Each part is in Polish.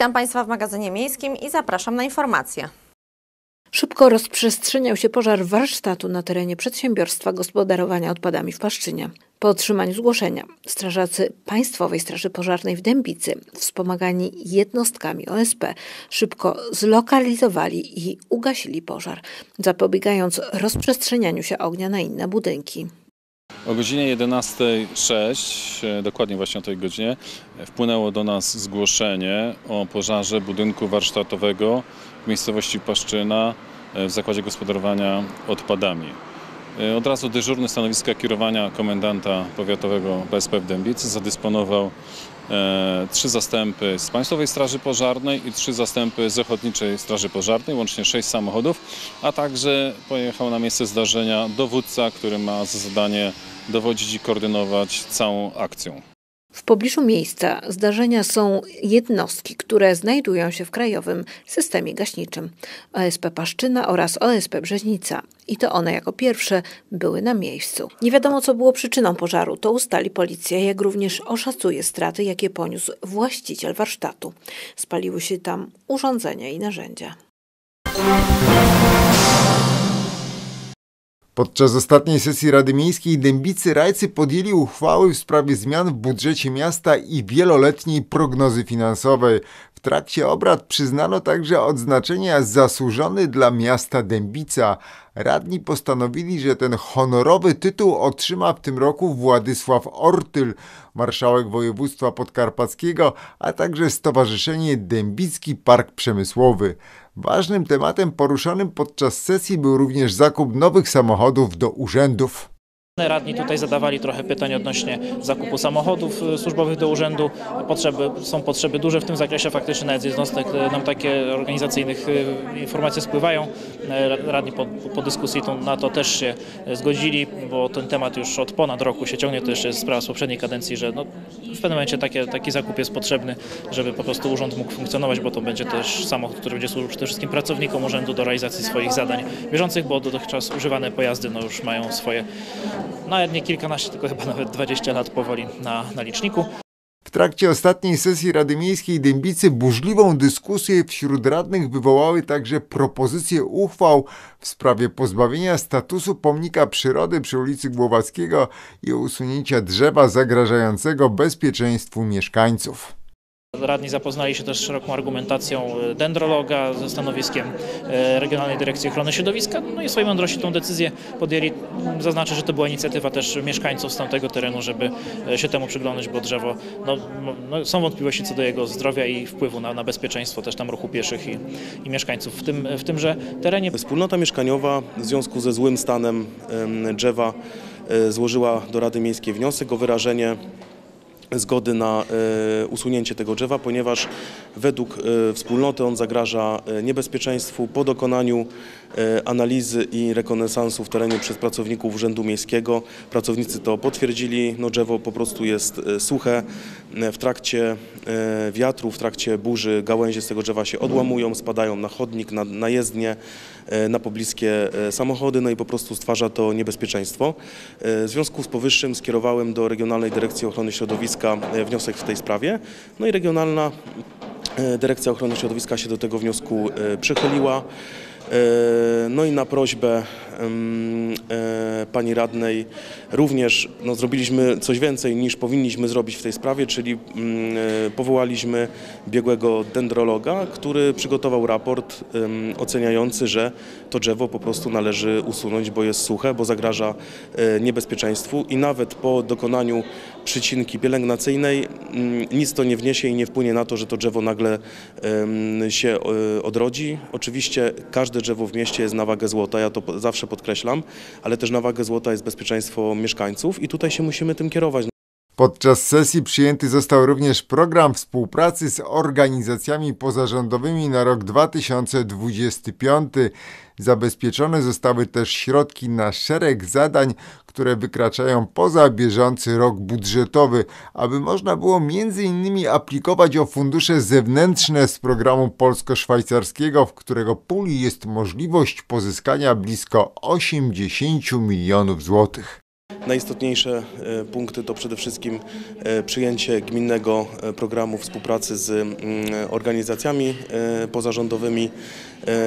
Witam Państwa w magazynie miejskim i zapraszam na informacje. Szybko rozprzestrzeniał się pożar warsztatu na terenie Przedsiębiorstwa Gospodarowania Odpadami w Paszczynie. Po otrzymaniu zgłoszenia strażacy Państwowej Straży Pożarnej w Dębicy, wspomagani jednostkami OSP, szybko zlokalizowali i ugasili pożar, zapobiegając rozprzestrzenianiu się ognia na inne budynki. O godzinie 11:06, dokładnie właśnie o tej godzinie, wpłynęło do nas zgłoszenie o pożarze budynku warsztatowego w miejscowości Paszczyna w Zakładzie Gospodarowania Odpadami. Od razu dyżurny stanowiska kierowania komendanta powiatowego PSP w Dębicy zadysponował 3 zastępy z Państwowej Straży Pożarnej i 3 zastępy z Ochotniczej Straży Pożarnej, łącznie 6 samochodów, a także pojechał na miejsce zdarzenia dowódca, który ma za zadanie dowodzić i koordynować całą akcją. W pobliżu miejsca zdarzenia są jednostki, które znajdują się w krajowym systemie gaśniczym OSP Paszczyna oraz OSP Brzeźnica. I to one jako pierwsze były na miejscu. Nie wiadomo, co było przyczyną pożaru, to ustali policja, jak również oszacuje straty, jakie poniósł właściciel warsztatu. Spaliły się tam urządzenia i narzędzia. Podczas ostatniej sesji Rady Miejskiej dębicy rajcy podjęli uchwały w sprawie zmian w budżecie miasta i wieloletniej prognozy finansowej. W trakcie obrad przyznano także odznaczenia zasłużony dla miasta Dębica. Radni postanowili, że ten honorowy tytuł otrzyma w tym roku Władysław Ortyl, marszałek województwa podkarpackiego, a także Stowarzyszenie Dębicki Park Przemysłowy. Ważnym tematem poruszonym podczas sesji był również zakup nowych samochodów do urzędów. Radni tutaj zadawali trochę pytań odnośnie zakupu samochodów służbowych do urzędu. Są potrzeby duże w tym zakresie, faktycznie nawet z jednostek nam takie organizacyjnych informacje spływają. Radni po dyskusji na to też się zgodzili, bo ten temat już od ponad roku się ciągnie, to jeszcze jest sprawa z poprzedniej kadencji, że no w pewnym momencie taki zakup jest potrzebny, żeby po prostu urząd mógł funkcjonować, bo to będzie też samochód, który będzie służył przede wszystkim pracownikom urzędu do realizacji swoich zadań bieżących, bo dotychczas używane pojazdy no już mają swoje... Nawet nie kilkanaście, tylko chyba nawet 20 lat powoli na liczniku. W trakcie ostatniej sesji Rady Miejskiej Dębicy burzliwą dyskusję wśród radnych wywołały także propozycje uchwał w sprawie pozbawienia statusu pomnika przyrody przy ulicy Głowackiego i usunięcia drzewa zagrażającego bezpieczeństwu mieszkańców. Radni zapoznali się też z szeroką argumentacją dendrologa, ze stanowiskiem Regionalnej Dyrekcji Ochrony Środowiska, no i swojej mądrości tą decyzję podjęli. Zaznaczę, że to była inicjatywa też mieszkańców z tamtego terenu, żeby się temu przyglądać, bo drzewo, no są wątpliwości co do jego zdrowia i wpływu na bezpieczeństwo też tam ruchu pieszych i mieszkańców w tymże terenie. Wspólnota mieszkaniowa w związku ze złym stanem drzewa złożyła do Rady Miejskiej wniosek o wyrażenie zgody na usunięcie tego drzewa, ponieważ według wspólnoty on zagraża niebezpieczeństwu. Po dokonaniu analizy i rekonesansu w terenie przez pracowników Urzędu Miejskiego, pracownicy to potwierdzili, no drzewo po prostu jest suche. W trakcie wiatru, w trakcie burzy gałęzie z tego drzewa się odłamują, spadają na chodnik, na jezdnię, na pobliskie samochody, no i po prostu stwarza to niebezpieczeństwo. W związku z powyższym skierowałem do Regionalnej Dyrekcji Ochrony Środowiska wniosek w tej sprawie, no i Regionalna Dyrekcja Ochrony Środowiska się do tego wniosku przychyliła, no i na prośbę pani radnej również no, zrobiliśmy coś więcej niż powinniśmy zrobić w tej sprawie, czyli powołaliśmy biegłego dendrologa, który przygotował raport oceniający, że to drzewo po prostu należy usunąć, bo jest suche, bo zagraża niebezpieczeństwu i nawet po dokonaniu przycinki pielęgnacyjnej nic to nie wniesie i nie wpłynie na to, że to drzewo nagle się odrodzi. Oczywiście każde drzewo w mieście jest na wagę złota, ja to zawsze podkreślam, ale też na wagę złota jest bezpieczeństwo mieszkańców i tutaj się musimy tym kierować. Podczas sesji przyjęty został również program współpracy z organizacjami pozarządowymi na rok 2025. Zabezpieczone zostały też środki na szereg zadań, które wykraczają poza bieżący rok budżetowy, aby można było m.in. aplikować o fundusze zewnętrzne z programu polsko-szwajcarskiego, w którego puli jest możliwość pozyskania blisko 80 milionów złotych. Najistotniejsze punkty to przede wszystkim przyjęcie gminnego programu współpracy z organizacjami pozarządowymi.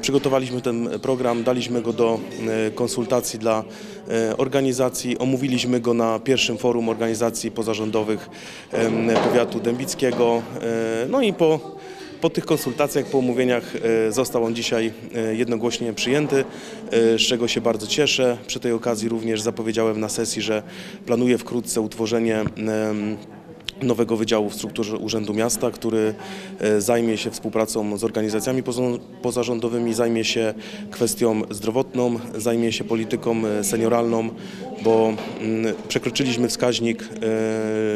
Przygotowaliśmy ten program, daliśmy go do konsultacji dla organizacji, omówiliśmy go na pierwszym forum organizacji pozarządowych powiatu dębickiego. No i po tych konsultacjach, po omówieniach został on dzisiaj jednogłośnie przyjęty, z czego się bardzo cieszę. Przy tej okazji również zapowiedziałem na sesji, że planuję wkrótce utworzenie nowego wydziału w strukturze Urzędu Miasta, który zajmie się współpracą z organizacjami pozarządowymi, zajmie się kwestią zdrowotną, zajmie się polityką senioralną, bo przekroczyliśmy wskaźnik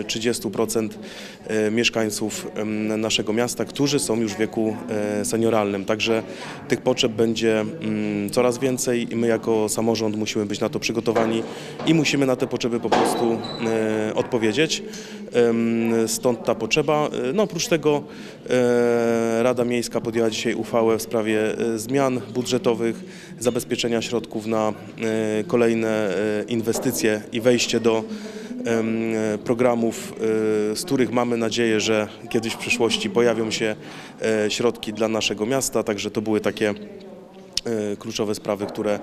30% mieszkańców naszego miasta, którzy są już w wieku senioralnym. Także tych potrzeb będzie coraz więcej i my jako samorząd musimy być na to przygotowani i musimy na te potrzeby po prostu odpowiedzieć. Stąd ta potrzeba. No, oprócz tego Rada Miejska podjęła dzisiaj uchwałę w sprawie zmian budżetowych, zabezpieczenia środków na kolejne inwestycje i wejście do programów, z których mamy nadzieję, że kiedyś w przyszłości pojawią się środki dla naszego miasta. Także to były takie kluczowe sprawy, które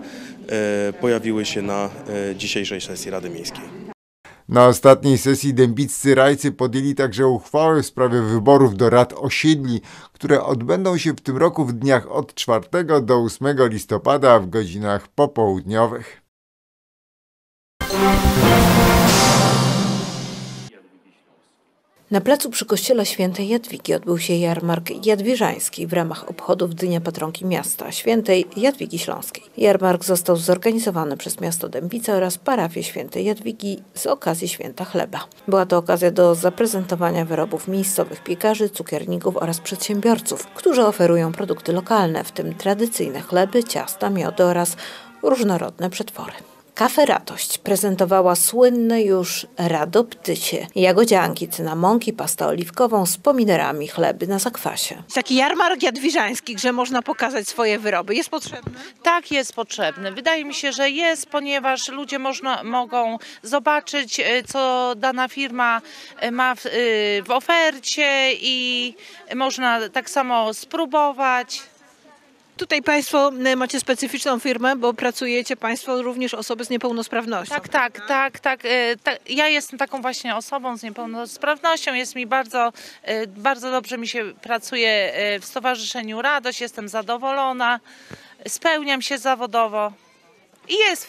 pojawiły się na dzisiejszej sesji Rady Miejskiej. Na ostatniej sesji dębiccy rajcy podjęli także uchwałę w sprawie wyborów do rad osiedli, które odbędą się w tym roku w dniach od 4 do 8 listopada w godzinach popołudniowych. Na placu przy kościele Świętej Jadwigi odbył się jarmark jadwiżański w ramach obchodów Dnia Patronki Miasta, Świętej Jadwigi Śląskiej. Jarmark został zorganizowany przez miasto Dębica oraz parafię Świętej Jadwigi z okazji Święta Chleba. Była to okazja do zaprezentowania wyrobów miejscowych piekarzy, cukierników oraz przedsiębiorców, którzy oferują produkty lokalne, w tym tradycyjne chleby, ciasta, miody oraz różnorodne przetwory. Kafe Radość prezentowała słynne już radoptycie, jagodzianki, cynamonki, pastę oliwkową z pomiderami, chleby na zakwasie. Taki jarmark jadwiżański, gdzie można pokazać swoje wyroby, jest potrzebny? Tak, jest potrzebny. Wydaje mi się, że jest, ponieważ ludzie mogą zobaczyć, co dana firma ma w ofercie i można tak samo spróbować. Tutaj Państwo macie specyficzną firmę, bo pracujecie Państwo również osoby z niepełnosprawnością. Tak. Ja jestem taką właśnie osobą z niepełnosprawnością. Jest mi bardzo dobrze mi się pracuje w Stowarzyszeniu Radość. Jestem zadowolona, spełniam się zawodowo i jest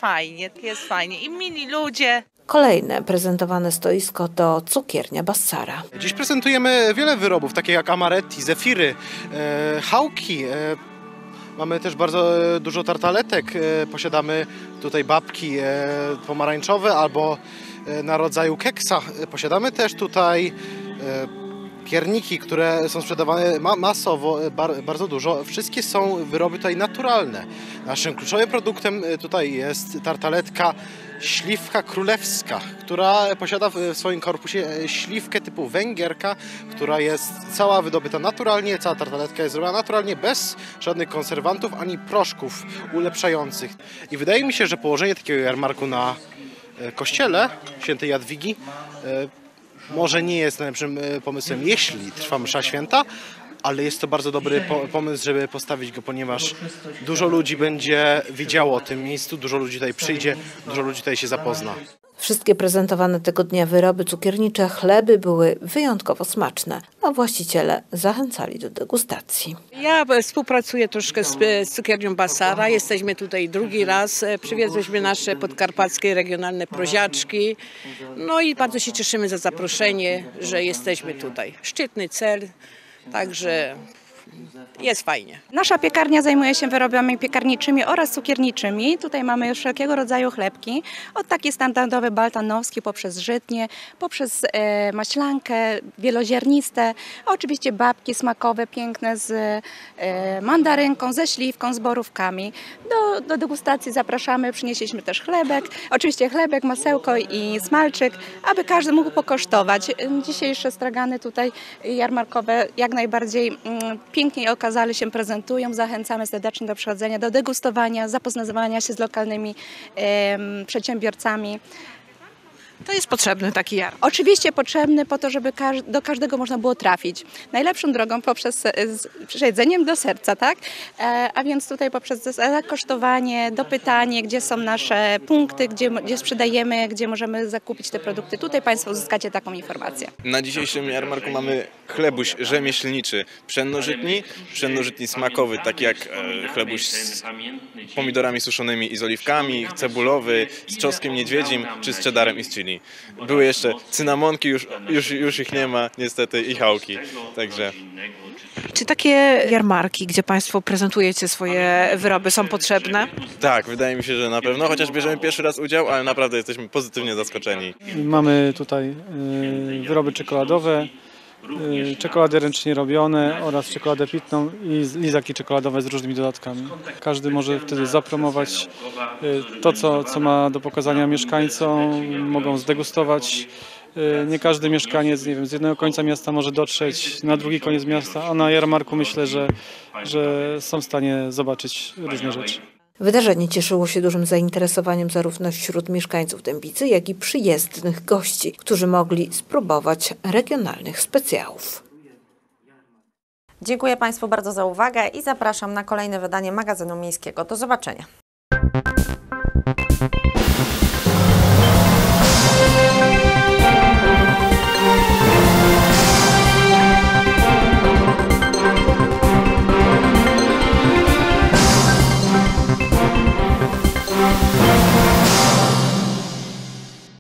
fajnie. I mili ludzie. Kolejne prezentowane stoisko to cukiernia Bassara. Dziś prezentujemy wiele wyrobów, takie jak amaretti, zefiry, chałki. Mamy też bardzo dużo tartaletek, posiadamy tutaj babki pomarańczowe albo na rodzaju keksa. Posiadamy też tutaj pierniki, które są sprzedawane masowo, bardzo dużo. Wszystkie są wyroby tutaj naturalne. Naszym kluczowym produktem tutaj jest tartaletka śliwka królewska, która posiada w swoim korpusie śliwkę typu węgierka, która jest cała wydobyta naturalnie, cała tartaletka jest zrobiona naturalnie, bez żadnych konserwantów ani proszków ulepszających. I wydaje mi się, że położenie takiego jarmarku na kościele Świętej Jadwigi może nie jest najlepszym pomysłem, jeśli trwa msza święta, ale jest to bardzo dobry pomysł, żeby postawić go, ponieważ dużo ludzi będzie widziało o tym miejscu, dużo ludzi tutaj przyjdzie, dużo ludzi tutaj się zapozna. Wszystkie prezentowane tego dnia wyroby cukiernicze, chleby były wyjątkowo smaczne, a właściciele zachęcali do degustacji. Ja współpracuję troszkę z cukiernią Bassara, jesteśmy tutaj drugi raz, przywiezliśmy nasze podkarpackie regionalne proziaczki, no i bardzo się cieszymy za zaproszenie, że jesteśmy tutaj. Szczytny cel. Także jest fajnie. Nasza piekarnia zajmuje się wyrobami piekarniczymi oraz cukierniczymi. Tutaj mamy wszelkiego rodzaju chlebki. Od takie standardowe baltanowski, poprzez żytnie, poprzez maślankę, wieloziarniste. Oczywiście babki smakowe, piękne z mandarynką, ze śliwką, z borówkami. Do degustacji zapraszamy. Przynieśliśmy też chlebek. Oczywiście chlebek, masełko i smalczyk, aby każdy mógł pokosztować. Dzisiejsze stragany tutaj jarmarkowe jak najbardziej pięknie okazale się prezentują. Zachęcamy serdecznie do przychodzenia, do degustowania, zapoznawania się z lokalnymi przedsiębiorcami. to jest potrzebny taki jarmark? Oczywiście potrzebny po to, żeby do każdego można było trafić. Najlepszą drogą poprzez jedzeniem do serca, tak? A więc tutaj poprzez zakosztowanie, dopytanie, gdzie są nasze punkty, gdzie sprzedajemy, gdzie możemy zakupić te produkty. Tutaj Państwo uzyskacie taką informację. Na dzisiejszym jarmarku mamy chlebuś rzemieślniczy, pszennożytni smakowy, taki jak chlebuś z pomidorami suszonymi i z oliwkami, cebulowy, z czosnkiem niedźwiedzim czy z cheddarem i z chili. Były jeszcze cynamonki, już ich nie ma niestety, i chałki. Także. Czy takie jarmarki, gdzie Państwo prezentujecie swoje wyroby, są potrzebne? Tak, wydaje mi się, że na pewno, chociaż bierzemy pierwszy raz udział, ale naprawdę jesteśmy pozytywnie zaskoczeni. Mamy tutaj wyroby czekoladowe, czekolady ręcznie robione oraz czekoladę pitną i lizaki czekoladowe z różnymi dodatkami. Każdy może wtedy zapromować to, co ma do pokazania mieszkańcom, mogą zdegustować. Nie każdy mieszkaniec, nie wiem, z jednego końca miasta może dotrzeć na drugi koniec miasta, a na jarmarku myślę, że są w stanie zobaczyć różne rzeczy. Wydarzenie cieszyło się dużym zainteresowaniem zarówno wśród mieszkańców Dębicy, jak i przyjezdnych gości, którzy mogli spróbować regionalnych specjałów. Dziękuję Państwu bardzo za uwagę i zapraszam na kolejne wydanie magazynu miejskiego. Do zobaczenia.